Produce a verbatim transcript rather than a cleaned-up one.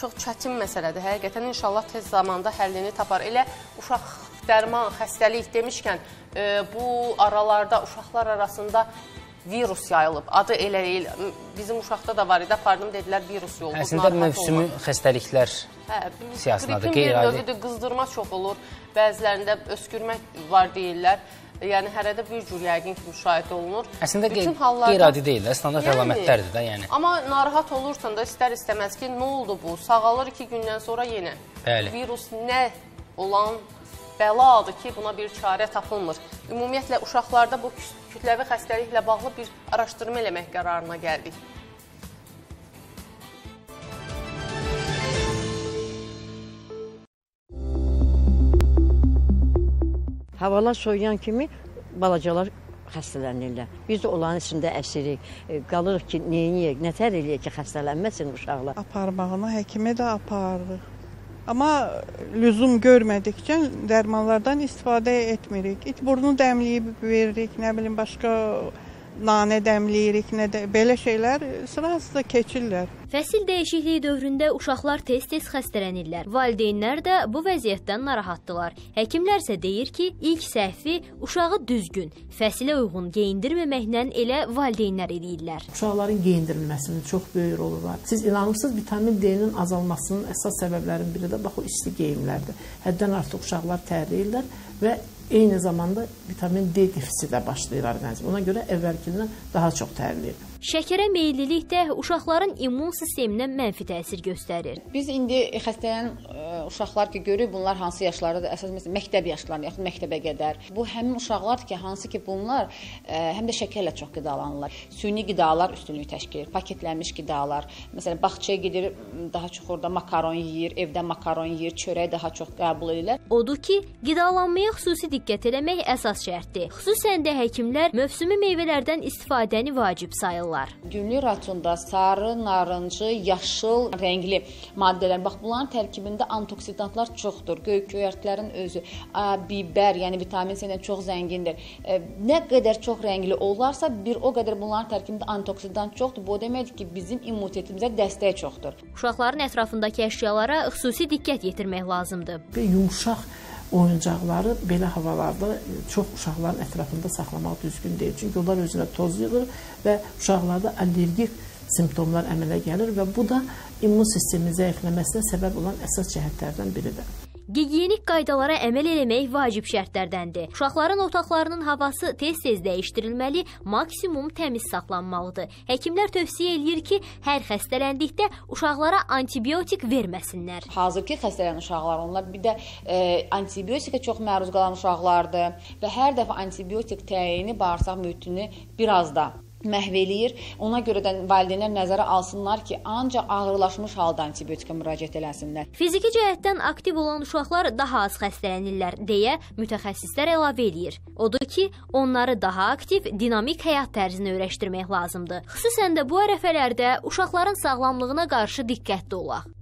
çox çətin məsələdir. Həqiqətən inşallah tez zamanda həllini tapar. Elə uşaq dərman, xəstəlik demişkən, e, bu aralarda uşaqlar arasında virus yayılıb. Adı elə deyil. Bizim uşaqda da var idi. Apardım dedilər virus yolu. Əslində mövsümü xəstəliklər siyasındadır. Qeyri növüdür, qızdırma çox olur. Bəzilərində öskürmək var deyirlər. Yəni hərədə bir cür yəqin ki müşahidə olunur. Əslində qeyri-adi deyil, standart əlamətlərdir də yəni. Amma narahat olursan da istər-istəməz ki, nə oldu bu? Sağalır iki gündən sonra yenə. Bəli. Virus nə olan bəladır ki, buna bir çarə tapılmır. Ümumiyyətlə, uşaqlarda bu kütləvi xəstəliklə bağlı bir araşdırma eləmək qərarına gəldik. Havalar soyuyan kimi balacalar xəstələnirlər. Biz də onların içində əsirik, qalırıq ki, neyiniyək, nətər eləyək ki, xəstələnməsin uşaqlar. Aparmağına həkimə də aparırıq. Amma lüzum görmədikcə dərmanlardan istifadə etmirik. İt burnu dəmləyib veririk, nə bilim, başqa nanə dəmləyirik, nə də, belə şeylər sırasında keçirlər. Fəsil dəyişikliyi dövründə uşaqlar tez-tez xəstələnirlər. Valideynlər də bu vəziyyətdən narahatdırlar. Həkimlərsə deyir ki, ilk səhvi uşağı düzgün, fəsilə uyğun geyindirməməklə elə valideynlər eləyirlər. Uşaqların geyindirilməsinin çox böyük rolu var. Siz inanırsınız, vitamin D-nin azalmasının əsas səbəblərinin biri də bax o isti geyimlərdir. Həddən artıq uşaqlar tərləyirlər və eyni zamanda vitamin D defisiti də başlayır orqanizm. Ona görə əvvəlkindən daha çox tərləyir. Şəkərə meyillilik də uşaqların immun sisteminə mənfi təsir göstərir. Biz indi xəstələnən uşaqlar ki, görürük, bunlar hansı yaşlardadır, əsas məsələn, məktəb yaşlarında, yaxud məktəbə qədər. Bu, həmin uşaqlardır ki, hansı ki, bunlar həm də şəkərlə çox qidalanırlar. Süni qidalar üstünlük təşkil edir, paketlənmiş qidalar. Məsələn, bağçaya gedir, daha çox orada makaron yeyir, evdə makaron yeyir, çörək daha çox qəbul edirlər. Odur ki, qidalanmaya xüsusi diqqət eləmək əsas şərtdir. Xüsusən də həkimlər mövsümi meyvələrdən istifadəni vacib sayırlar. Günlük rasionda sarı, narıncı, yaşıl rəngli maddələr, bax bunların tərkibində antoksidantlar çoxdur. Göy-göyərtlərin özü, biber, yəni vitamin C ilə çox zəngindir. Nə qədər çox rəngli olarsa, bir o qədər bunların tərkibində antoksidant çoxdur. Bu deməkdir ki, bizim immunitetimizə dəstək çoxdur. Uşaqların ətrafındakı əşyalara xüsusi diqqət yetirmək lazımdır. Yumşaq oyuncaqları belə havalarda çox uşaqların ətrafında saxlamaq düzgün deyil. Çünki onlar özünə toz yığır və uşaqlarda allergik simptomlar əmələ gəlir və bu da immun sistemin zəifləməsinə səbəb olan əsas cəhətlərdən biridir. Gigiyenik qaydalara əməl eləmək vacib şərtlərdəndir. Uşaqların otaqlarının havası tez-tez dəyişdirilməli, maksimum təmiz saxlanmalıdır. Həkimlər tövsiyə eləyir ki, hər xəstələndikdə uşaqlara antibiotik verməsinlər. Hazır ki, xəstələnən uşaqlar, onlar bir də e, antibiotikə çox məruz qalan uşaqlardır və hər dəfə antibiotik təyini, bağırsaq mühitini bir az da məhv eləyir. Ona görə də valideynlər nəzərə alsınlar ki, ancaq ağırlaşmış halda antibiotikə müraciət eləsinlər. Fiziki cəhətdən aktiv olan uşaqlar daha az xəstələnirlər deyə mütəxəssislər əlavə eləyir. Odur ki, onları daha aktiv, dinamik həyat tərzini öyrəşdirmək lazımdır. Xüsusən də bu ərəfələrdə uşaqların sağlamlığına qarşı diqqətli olaq.